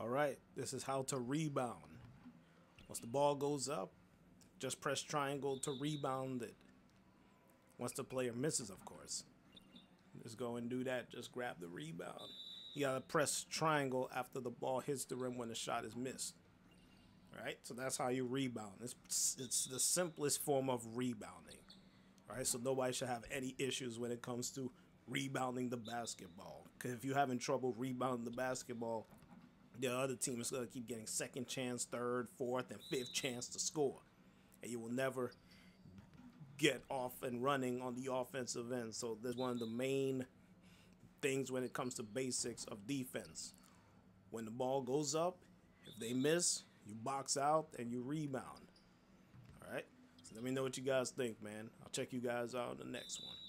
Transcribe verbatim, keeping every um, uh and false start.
All right, this is how to rebound. Once the ball goes up, just press triangle to rebound it. Once the player misses, of course. Just go and do that. Just grab the rebound. You gotta press triangle after the ball hits the rim when the shot is missed. All right, so that's how you rebound. It's, it's the simplest form of rebounding. All right, so nobody should have any issues when it comes to rebounding the basketball. Because if you're having trouble rebounding the basketball, the other team is going to keep getting second chance, third, fourth, and fifth chance to score. And you will never get off and running on the offensive end. So that's one of the main things when it comes to basics of defense. When the ball goes up, if they miss, you box out and you rebound. All right? So let me know what you guys think, man. I'll check you guys out in the next one.